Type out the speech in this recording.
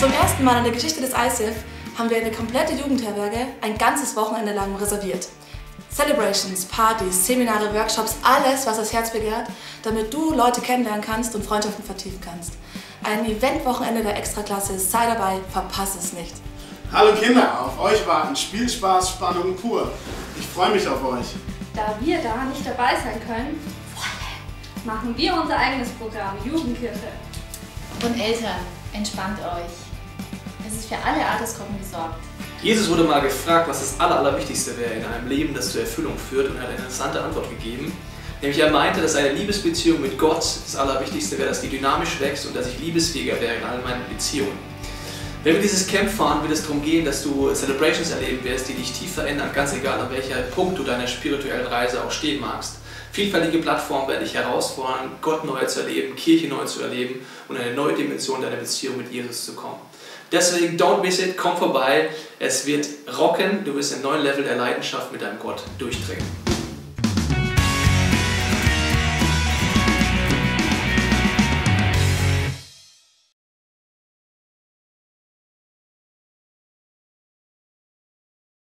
Zum ersten Mal in der Geschichte des ICF haben wir eine komplette Jugendherberge ein ganzes Wochenende lang reserviert. Celebrations, Partys, Seminare, Workshops, alles, was das Herz begehrt, damit du Leute kennenlernen kannst und Freundschaften vertiefen kannst. Ein Eventwochenende der Extraklasse, sei dabei, verpasse es nicht. Hallo Kinder, auf euch warten, Spielspaß, Spannung pur. Ich freue mich auf euch. Da wir da nicht dabei sein können, machen wir unser eigenes Programm Jugendkirche. Und Eltern, entspannt euch. Es ist für alle Altersgruppen gesorgt. Jesus wurde mal gefragt, was das Allerwichtigste wäre in einem Leben, das zur Erfüllung führt, und er hat eine interessante Antwort gegeben. Nämlich er meinte, dass eine Liebesbeziehung mit Gott das Allerwichtigste wäre, dass die dynamisch wächst und dass ich liebesfähiger wäre in all meinen Beziehungen. Wenn wir dieses Camp fahren, wird es darum gehen, dass du Celebrations erleben wirst, die dich tief verändern, ganz egal an welcher Punkt du deiner spirituellen Reise auch stehen magst. Vielfältige Plattformen werden dich herausfordern, Gott neu zu erleben, Kirche neu zu erleben und eine neue Dimension deiner Beziehung mit Jesus zu kommen. Deswegen, don't miss it, komm vorbei, es wird rocken, du wirst einen neuen Level der Leidenschaft mit deinem Gott durchdringen.